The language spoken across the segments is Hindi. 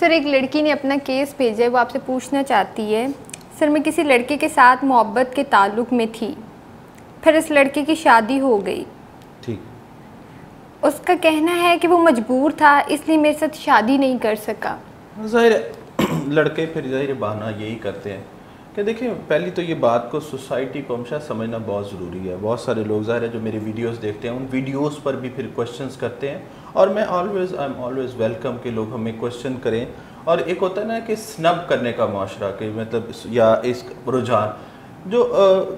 सर, एक लड़की ने अपना केस भेजा है, वो आपसे पूछना चाहती है, सर मैं किसी लड़के के साथ मोहब्बत के ताल्लुक़ में थी, फिर इस लड़के की शादी हो गई। ठीक। उसका कहना है कि वो मजबूर था इसलिए मेरे साथ शादी नहीं कर सका। ज़ाहिर लड़के फिर ज़ाहिर बहाना यही करते हैं कि देखिए, पहली तो ये बात को सोसाइटी को हमेशा समझना बहुत ज़रूरी है। बहुत सारे लोग ज़ाहिर है जो मेरे वीडियोस देखते हैं, उन वीडियोस पर भी फिर क्वेश्चंस करते हैं, और मैं आई एम ऑलवेज़ वेलकम कि लोग हमें क्वेश्चन करें। और एक होता है ना कि स्नब करने का माशरा के मतलब या इस रुझान जो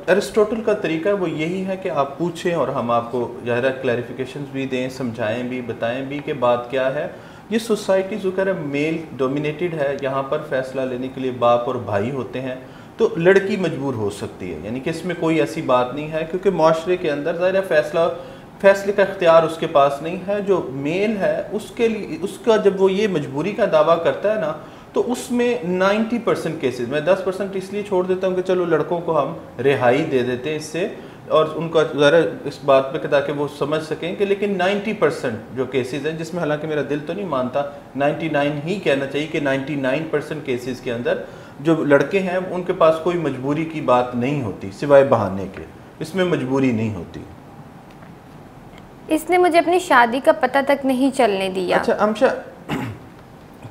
अरिस्टोटल का तरीका है वो यही है कि आप पूछें और हम आपको ज़ाहिर क्लैरिफिकेशन भी दें, समझाएँ भी, बताएँ भी कि बात क्या है। ये सोसाइटी जो कह रहा है मेल डोमिनेटेड है, यहाँ पर फैसला लेने के लिए बाप और भाई होते हैं, तो लड़की मजबूर हो सकती है। यानी कि इसमें कोई ऐसी बात नहीं है, क्योंकि माशरे के अंदर ज़ाहिर फैसले का इख्तियार उसके पास नहीं है। जो मेल है उसके लिए उसका जब वो ये मजबूरी का दावा करता है ना, तो उसमें 90% केसेस, मैं 10% इसलिए छोड़ देता हूँ कि चलो लड़कों को हम रिहाई दे देते हैं इससे, और उनका ज़रा इस बात पे ताकि वो समझ सकें कि, लेकिन 90% जो केसेस हैं, जिसमें हालांकि मेरा दिल तो नहीं मानता, 99 ही कहना चाहिए कि 99% केसेस के अंदर जो लड़के हैं उनके पास कोई मजबूरी की बात नहीं होती सिवाय बहाने के, इसमें मजबूरी नहीं होती। इसने मुझे अपनी शादी का पता तक नहीं चलने दिया। अच्छा अमशा,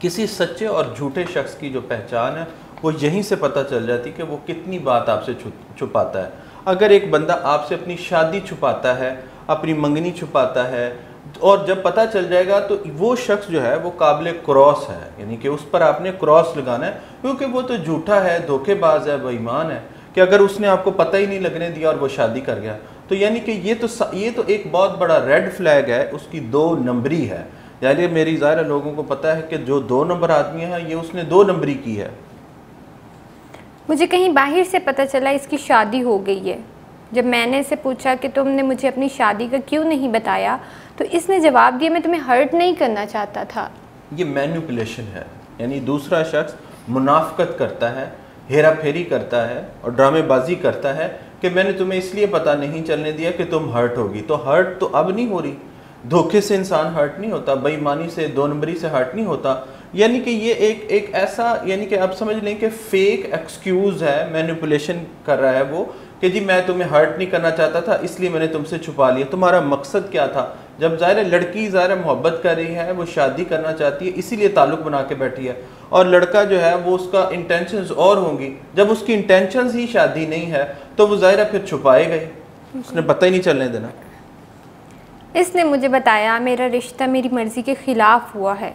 किसी सच्चे और झूठे शख्स की जो पहचान है वो यहीं से पता चल जाती कि वो कितनी बात आपसे छुपाता है। अगर एक बंदा आपसे अपनी शादी छुपाता है, अपनी मंगनी छुपाता है, और जब पता चल जाएगा तो वो शख्स जो है वो काबिल क्रॉस है, यानी कि उस पर आपने क्रॉस लगाना है, क्योंकि वो तो झूठा है, धोखेबाज है, बेईमान है। कि अगर उसने आपको पता ही नहीं लगने दिया और वो शादी कर गया, तो यानी कि ये तो एक बहुत बड़ा रेड फ्लैग है, उसकी 2 नंबरी है। यानी मेरी ज़ाहिर लोगों को पता है कि जो 2 नंबर आदमी है, ये उसने 2 नंबरी की है। मुझे कहीं बाहर से पता चला इसकी शादी हो गई है। जब मैंने इसे पूछा कि तुमने मुझे अपनी शादी का क्यों नहीं बताया, तो इसने जवाब दिया मैं तुम्हें हर्ट नहीं करना चाहता था। ये मैनिपुलेशन है, यानी दूसरा शख्स मुनाफकत करता है, हेरा फेरी करता है और ड्रामेबाजी करता है कि मैंने तुम्हें इसलिए पता नहीं चलने दिया कि तुम हर्ट होगी। तो हर्ट तो अब नहीं हो रही, धोखे से इंसान हर्ट नहीं होता, बेईमानी से, 2 नंबरी से हर्ट नहीं होता। यानी कि ये एक ऐसा, यानी कि आप समझ लें कि फेक एक्सक्यूज़ है, मैनिपुलेशन कर रहा है वो कि जी मैं तुम्हें हर्ट नहीं करना चाहता था इसलिए मैंने तुमसे छुपा लिया। तुम्हारा मकसद क्या था? जब ज़ाहिर लड़की ज़ाहिर मोहब्बत कर रही है, वो शादी करना चाहती है, इसीलिए ताल्लुक़ बना के बैठी है, और लड़का जो है वो उसका इंटेंशंस और होंगी। जब उसकी इंटेंशंस ही शादी नहीं है तो वो ज़ाहिर फिर छुपाए गए, उसने पता ही नहीं चलने देना। इसने मुझे बताया मेरा रिश्ता मेरी मर्ज़ी के ख़िलाफ़ हुआ है,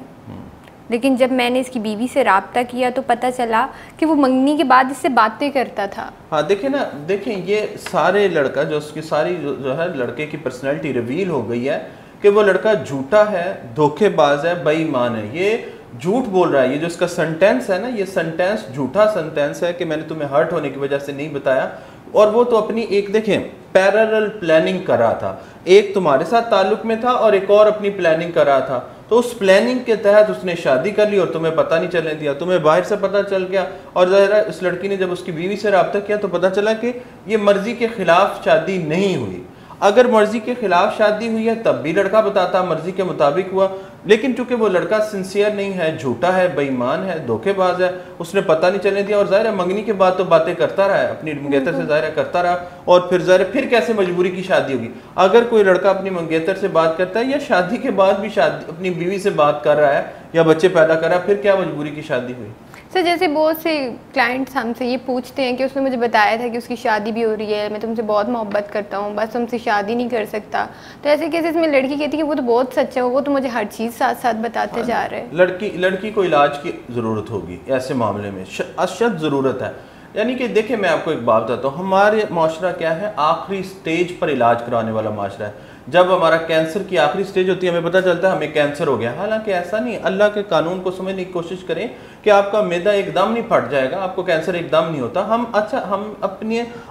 लेकिन जब मैंने इसकी बीवी से रब्ता किया तो पता चला कि वो मंगनी के बाद इससे बातें करता था। हाँ देखें ना, देखें ये सारे लड़का जो उसकी सारी जो है लड़के की पर्सनैलिटी रिवील हो गई है कि वो लड़का झूठा है, धोखेबाज है, बेईमान है। ये झूठ बोल रहा है, ये जो इसका सेंटेंस है ना, ये सेंटेंस झूठा सेंटेंस है कि मैंने तुम्हें हर्ट होने की वजह से नहीं बताया। और वो तो अपनी एक देखें पैरेलल प्लानिंग कर रहा था, एक तुम्हारे साथ ताल्लुक में था और एक और अपनी प्लानिंग कर रहा था। तो उस प्लानिंग के तहत उसने शादी कर ली और तुम्हें पता नहीं चलने दिया, तुम्हें बाहर से पता चल गया। और ज़ाहिर है उस लड़की ने जब उसकी बीवी से रब्ता किया तो पता चला कि ये मर्ज़ी के ख़िलाफ़ शादी नहीं हुई। अगर मर्ज़ी के ख़िलाफ़ शादी हुई है तब भी लड़का बताता मर्ज़ी के मुताबिक हुआ, लेकिन चूंकि वो लड़का सिंसियर नहीं है, झूठा है, बेईमान है, धोखेबाज है, उसने पता नहीं चलने दिया। और ज़ाहिर है मंगनी के बाद तो बातें करता रहा है, अपनी मंगेतर से ज़ाहिर करता रहा, और फिर ज़ाहिर फिर कैसे मजबूरी की शादी होगी। अगर कोई लड़का अपनी मंगेतर से बात करता है या शादी के बाद भी शादी अपनी बीवी से बात कर रहा है या बच्चे पैदा कर रहा है, फिर क्या मजबूरी की शादी हुई? सर जैसे बहुत से क्लाइंट्स हमसे ये पूछते हैं कि उसने मुझे बताया था कि उसकी शादी भी हो रही है, मैं तुमसे बहुत मोहब्बत करता हूँ, बस तुमसे शादी नहीं कर सकता। तो ऐसे केसेस में लड़की कहती है कि वो तो बहुत सच्चा हो, वो तो मुझे हर चीज़ साथ साथ बताते जा रहे हैं। लड़की को इलाज की ज़रूरत होगी ऐसे मामले में, अशद ज़रूरत है। यानी कि देखिए मैं आपको एक बात बताता हूँ, हमारे माशरा क्या है, आखिरी स्टेज पर इलाज कराने वाला माशरा है। जब हमारा कैंसर की आखिरी स्टेज होती है, हमें पता चलता है हमें कैंसर हो गया, हालांकि ऐसा नहीं। अल्लाह के कानून को समझने की कोशिश करें कि आपका मैदा एकदम नहीं फट जाएगा, आपको कैंसर एकदम नहीं होता।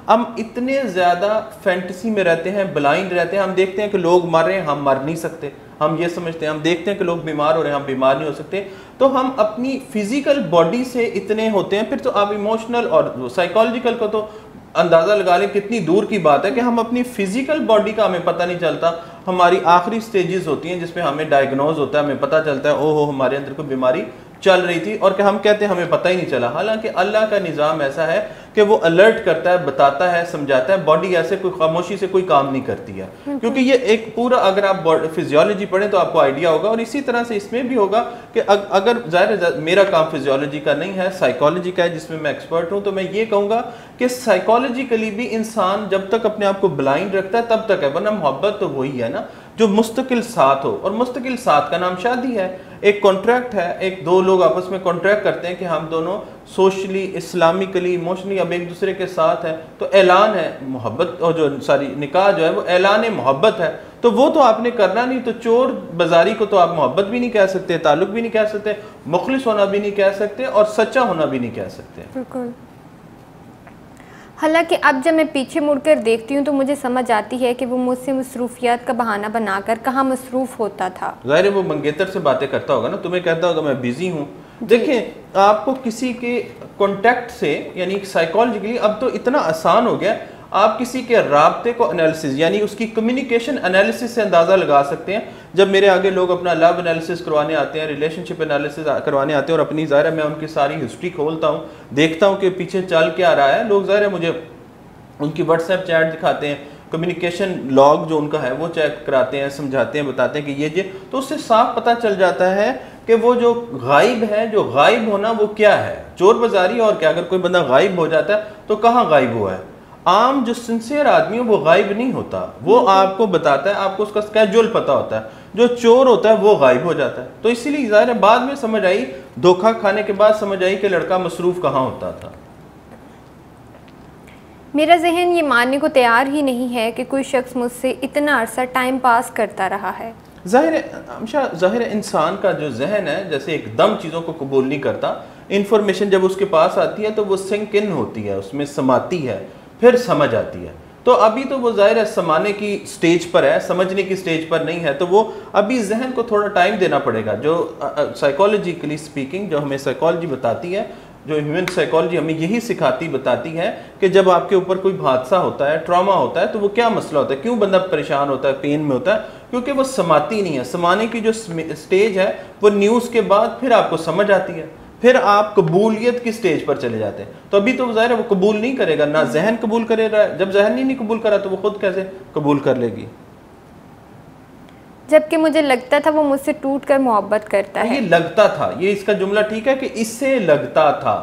हम इतने ज़्यादा फैंटेसी में रहते हैं, ब्लाइंड रहते हैं। हम देखते हैं कि लोग मर रहे हैं, हम मर नहीं सकते, हम ये समझते हैं। हम देखते हैं कि लोग बीमार हो रहे हैं, हम बीमार नहीं हो सकते। तो हम अपनी फिजिकल बॉडी से इतने होते हैं, फिर तो आप इमोशनल और साइकोलॉजिकल को तो अंदाज़ा लगा लें कितनी दूर की बात है कि हम अपनी फिजिकल बॉडी का हमें पता नहीं चलता। हमारी आखिरी स्टेजेस होती हैं जिसमें हमें डायग्नोज होता है, हमें पता चलता है ओहो हमारे अंदर कोई बीमारी चल रही थी और कि हम कहते हैं हमें पता ही नहीं चला। हालांकि अल्लाह का निज़ाम ऐसा है कि वो अलर्ट करता है, बताता है, समझाता है। बॉडी ऐसे कोई खामोशी से कोई काम नहीं करती है, क्योंकि ये एक पूरा अगर आप फिजियोलॉजी पढ़ें तो आपको आइडिया होगा। और इसी तरह से इसमें भी होगा कि अगर ज़ाहिर मेरा काम फिजियोलॉजी का नहीं है, साइकोलॉजी का है, जिसमें मैं एक्सपर्ट हूँ, तो मैं ये कहूँगा कि साइकोलॉजिकली भी इंसान जब तक अपने आप को ब्लाइंड रखता है तब तक है, वरना मोहब्बत तो वही है ना जो मुस्तकिल साथ हो। और मुस्तकिल साथ का नाम शादी है, एक कॉन्ट्रैक्ट है, एक दो लोग आपस में कॉन्ट्रैक्ट करते हैं कि हम दोनों सोशली, इस्लामिकली, इमोशनली अब एक दूसरे के साथ हैं, तो ऐलान है मोहब्बत, और जो सारी निकाह जो है वो ऐलान मोहब्बत है, तो वो तो आपने करना नहीं। तो चोर बाजारी को तो आप मोहब्बत भी नहीं कह सकते, ताल्लुक भी नहीं कह सकते, मुखलिस होना भी नहीं कह सकते और सच्चा होना भी नहीं कह सकते। बिल्कुल। हालांकि अब जब मैं पीछे मुड़कर देखती हूँ तो मुझे समझ आती है कि वो मुझसे मसरूफियत का बहाना बनाकर कहाँ मसरूफ़ होता था। ज़ाहिर है वो मंगेतर से बातें करता होगा ना, तुम्हें कहता होगा मैं बिजी हूँ। देखें, आपको किसी के कॉन्टेक्ट से, यानी साइकोलॉजिकली अब तो इतना आसान हो गया, आप किसी के राब्ते को एनालिसिस, यानी उसकी कम्युनिकेशन एनालिसिस से अंदाज़ा लगा सकते हैं। जब मेरे आगे लोग अपना लव एनालिसिस करवाने आते हैं, रिलेशनशिप एनालिसिस करवाने आते हैं, और अपनी ज़ाहिर है मैं उनकी सारी हिस्ट्री खोलता हूँ, देखता हूँ कि पीछे चल क्या रहा है। लोग ज़ाहिर है मुझे उनकी व्हाट्सएप चैट दिखाते हैं, कम्युनिकेशन लॉग जो उनका है वो चेक कराते हैं, समझाते हैं, बताते हैं कि ये तो उससे साफ पता चल जाता है कि वो जो गायब है, जो गायब होना वो क्या है, चोर बाजारी और क्या। अगर कोई बंदा गायब हो जाता है तो कहाँ गायब हुआ है। आम जो सिंसियर आदमी हो वो गायब नहीं होता, वो आपको बताता है, आपको उसका स्केड्यूल पता होता है। जो चोर होता है वो गायब हो जाता है। तो इसीलिए ज़ाहिर है बाद में समझ आई, धोखा खाने के बाद समझ आई कि लड़का मसरूफ़ कहाँ होता था। मेरा जहन ये मानने को तैयार ही नहीं है कि कोई शख्स मुझसे इतना अरसा टाइम पास करता रहा है। ज़ाहिर है इंसान का जो जहन है जैसे एकदम चीज़ों को कबूल नहीं करता। इन्फॉर्मेशन जब उसके पास आती है तो वो सिंक इन होती है, उसमें समाती है, फिर समझ आती है। तो अभी तो वो ज़ाहिर है समाने की स्टेज पर है, समझने की स्टेज पर नहीं है। तो वो अभी जहन को थोड़ा टाइम देना पड़ेगा। जो साइकोलॉजिकली स्पीकिंग जो हमें साइकोलॉजी बताती है, जो ह्यूमन साइकोलॉजी हमें यही सिखाती बताती है कि जब आपके ऊपर कोई हादसा होता है, ट्रॉमा होता है, तो वो क्या मसला होता है, क्यों बंदा परेशान होता है, पेन में होता है, क्योंकि वो समाती नहीं है। समाने की जो स्टेज है वो न्यूज़ के बाद फिर आपको समझ आती है, फिर आप कबूलियत की स्टेज पर चले जाते हैं। तो अभी तो ज़ाहिर है वो कबूल नहीं करेगा, ना जहन कबूल करेगा। जब जहन ही नहीं कबूल करा तो वो खुद कैसे कबूल कर लेगी। जबकि मुझे लगता था वो मुझसे टूट कर मोहब्बत करता है। ये लगता था, ये इसका जुमला ठीक है कि इससे लगता था।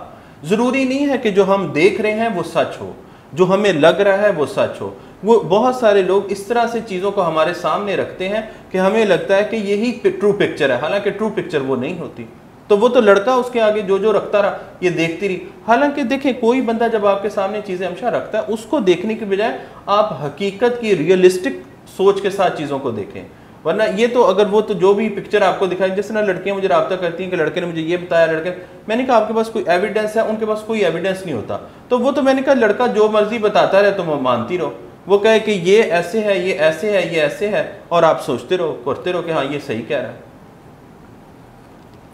ज़रूरी नहीं है कि जो हम देख रहे हैं वो सच हो, जो हमें लग रहा है वो सच हो। वो बहुत सारे लोग इस तरह से चीज़ों को हमारे सामने रखते हैं कि हमें लगता है कि यही ट्रू पिक्चर है, हालांकि ट्रू पिक्चर वो नहीं होती। तो वो तो लड़का उसके आगे जो जो रखता रहा ये देखती रही। हालांकि देखें, कोई बंदा जब आपके सामने चीज़ें हमेशा रखता है, उसको देखने के बजाय आप हकीकत की रियलिस्टिक सोच के साथ चीज़ों को देखें। वरना ये तो अगर वो तो जो भी पिक्चर आपको दिखाई, जिस तरह लड़कियां मुझे रब्ता करती हैं कि लड़के ने मुझे ये बताया, लड़के, मैंने कहा आपके पास कोई एविडेंस है, उनके पास कोई एविडेंस नहीं होता। तो वो तो मैंने कहा लड़का जो मर्जी बताता रहे तुम मानती रहो, वो कहे कि ये ऐसे है, ये ऐसे है, ये ऐसे है, और आप सोचते रहो, करते रहो कि हाँ ये सही कह रहा है।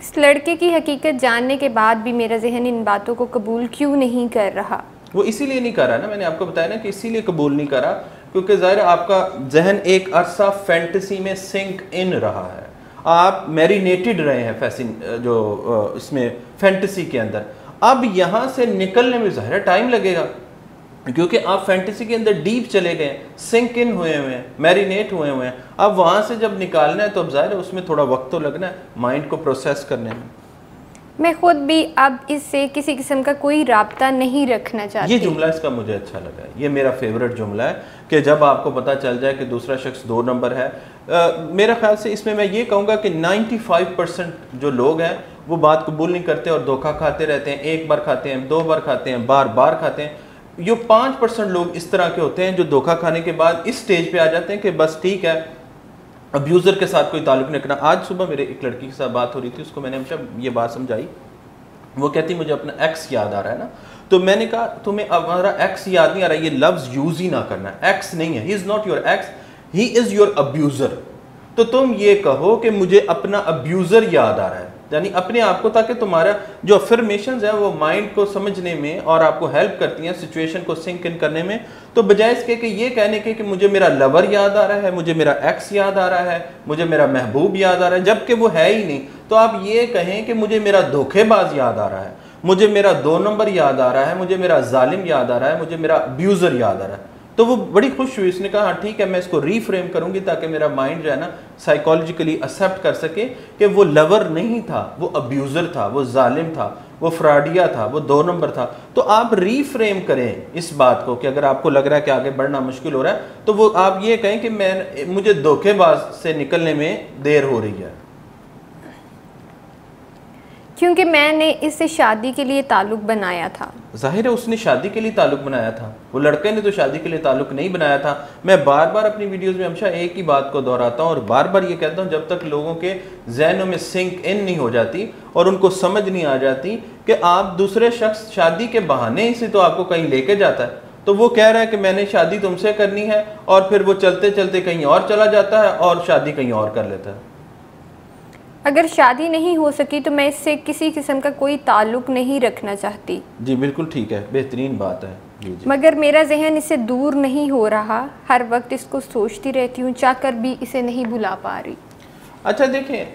इस लड़के की हकीकत जानने के बाद भी मेरा जहन इन बातों को कबूल क्यों नहीं कर रहा। वो इसीलिए नहीं कर रहा ना, मैंने आपको बताया ना कि इसीलिए कबूल नहीं कर रहा क्योंकि ज़ाहिर आपका जहन एक अरसा फैंटेसी में सिंक इन रहा है। आप मैरिनेटेड रहे हैं जो इसमें फैंटेसी के अंदर। अब यहाँ से निकलने में ज़ाहिर टाइम लगेगा क्योंकि आप फैंटेसी के अंदर डीप चले गए, सिंक इन हुए हुए हैं, मैरिनेट हुए हुए हैं। अब वहाँ से जब निकालना है तो अब ज़ाहिर है उसमें थोड़ा वक्त तो लगना है, माइंड को प्रोसेस करने में। मैं खुद भी अब इससे किसी किस्म का कोई राब्ता नहीं रखना चाहती। ये जुमला इसका मुझे अच्छा लगा, ये मेरा फेवरेट जुमला है कि जब आपको पता चल जाए कि दूसरा शख्स 2 नंबर है। मेरा ख्याल से इसमें मैं ये कहूँगा कि 95% जो लोग हैं वो बात कबूल नहीं करते और धोखा खाते रहते हैं। एक बार खाते हैं, 2 बार खाते हैं, बार बार खाते हैं। ये 5% लोग इस तरह के होते हैं जो धोखा खाने के बाद इस स्टेज पे आ जाते हैं कि बस ठीक है, अब्यूज़र के साथ कोई ताल्लुक नहीं रखना। आज सुबह मेरे एक लड़की के साथ बात हो रही थी, उसको मैंने हमेशा ये बात समझाई। वो कहती मुझे अपना एक्स याद आ रहा है ना, तो मैंने कहा तुम्हें हमारा एक्स याद नहीं आ रहा, ये लफ्ज़ यूज़ ही ना करना, एक्स नहीं है, he is not your ex, he is your abuser. तो तुम ये कहो कि मुझे अपना अब्यूज़र याद आ रहा है, यानी अपने आप को, ताकि तुम्हारा जो अफर्मेशंस है वो माइंड को समझने में और आपको हेल्प करती हैं सिचुएशन को सिंक इन करने में। तो बजाय इसके कि ये कहने के कि मुझे मेरा लवर याद आ रहा है, मुझे मेरा एक्स याद आ रहा है, मुझे मेरा महबूब याद आ रहा है, जबकि वो है ही नहीं, तो आप ये कहें कि मुझे मेरा धोखेबाज याद आ रहा है, मुझे मेरा 2 नंबर याद आ रहा है, मुझे मेरा जालिम याद आ रहा है, मुझे मेरा अब्यूज़र याद आ रहा है। तो वो बड़ी खुश हुई, इसने कहा हाँ ठीक है, मैं इसको रीफ्रेम करूंगी ताकि मेरा माइंड जो है ना साइकोलॉजिकली एक्सेप्ट कर सके कि वो लवर नहीं था, वो अब्यूज़र था, वो जालिम था, वो फ्राडिया था, वो 2 नंबर था। तो आप रीफ्रेम करें इस बात को कि अगर आपको लग रहा है कि आगे बढ़ना मुश्किल हो रहा है, तो वो आप ये कहें कि मैं, मुझे धोखेबाज से निकलने में देर हो रही है क्योंकि मैंने इससे शादी के लिए ताल्लुक बनाया था। जाहिर है उसने शादी के लिए ताल्लुक बनाया था, वो लड़के ने तो शादी के लिए ताल्लुक नहीं बनाया था। मैं बार बार अपनी वीडियोस में हमेशा एक ही बात को दोहराता हूँ और बार बार ये कहता हूँ, जब तक लोगों के जहनों में सिंक इन नहीं हो जाती और उनको समझ नहीं आ जाती कि आप दूसरे शख्स शादी के बहाने से तो आपको कहीं लेके जाता है, तो वो कह रहा है कि मैंने शादी तुमसे करनी है और फिर वो चलते चलते कहीं और चला जाता है और शादी कहीं और कर लेता है। अगर शादी नहीं हो सकी तो मैं इससे किसी किस्म का कोई ताल्लुक नहीं रखना चाहती। जी बिल्कुल ठीक है, बेहतरीन बात है। जी। मगर मेरा जहन इससे दूर नहीं हो रहा, हर वक्त इसको सोचती रहती हूँ, चाहकर भी इसे नहीं भुला पा रही। अच्छा देखें,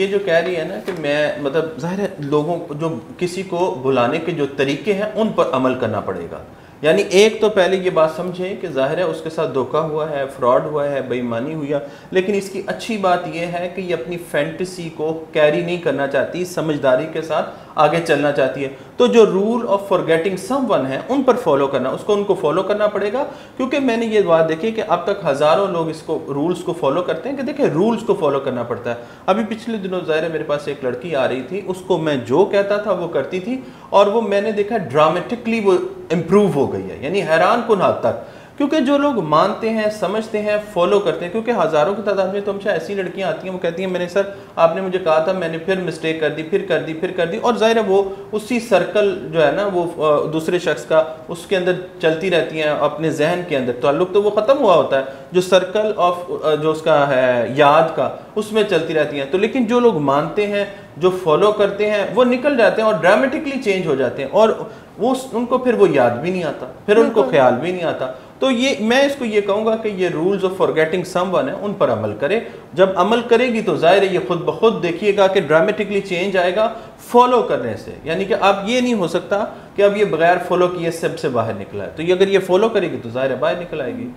ये जो कह रही है ना कि मैं, मतलब जाहिर है लोगों को, जो किसी को भुलाने के जो तरीके हैं उन पर अमल करना पड़ेगा। यानी एक तो पहले ये बात समझें कि जाहिर है उसके साथ धोखा हुआ है, फ्रॉड हुआ है, बेईमानी हुई है, लेकिन इसकी अच्छी बात ये है कि ये अपनी फैंटेसी को कैरी नहीं करना चाहती, समझदारी के साथ आगे चलना चाहती है। तो जो रूल ऑफ फॉरगेटिंग समवन है उन पर फॉलो करना, उसको उनको फॉलो करना पड़ेगा। क्योंकि मैंने ये बात देखी कि अब तक हज़ारों लोग इसको, रूल्स को फॉलो करते हैं कि देखिए रूल्स को फॉलो करना पड़ता है। अभी पिछले दिनों ज़ाहिर है मेरे पास एक लड़की आ रही थी, उसको मैं जो कहता था वो करती थी और वो मैंने देखा ड्रामेटिकली वो इम्प्रूव हो गई है, यानी हैरान कुन हद तक। क्योंकि जो लोग मानते हैं, समझते हैं, फॉलो करते हैं, क्योंकि हज़ारों की तादाद में तो हमेशा ऐसी लड़कियां आती हैं, वो कहती हैं मैंने सर आपने मुझे कहा था, मैंने फिर मिस्टेक कर दी, फिर कर दी, फिर कर दी, और ज़ाहिर है वो उसी सर्कल जो है ना वो दूसरे शख्स का, उसके अंदर चलती रहती हैं अपने जहन के अंदर। ताल्लुक तो वो ख़त्म हुआ होता है, जो सर्कल ऑफ जो उसका है याद का, उसमें चलती रहती हैं। तो लेकिन जो लोग मानते हैं, जो फॉलो करते हैं, वो निकल जाते हैं और ड्रामेटिकली चेंज हो जाते हैं और वो उनको फिर वो याद भी नहीं आता, फिर उनको ख्याल भी नहीं आता। तो ये मैं इसको ये कहूँगा कि ये रूल्स ऑफ फॉरगेटिंग समवन है, उन पर अमल करें। जब अमल करेगी तो जाहिर है ये खुद ब खुद देखिएगा कि ड्रामेटिकली चेंज आएगा फॉलो करने से। यानी कि अब ये नहीं हो सकता कि अब ये बगैर फॉलो किए सबसे बाहर निकला है, तो ये अगर ये फॉलो करेगी तो जाहिर है बाहर निकल आएगी।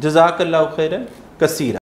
जज़ाकल्लाहु खैरन कसीरा।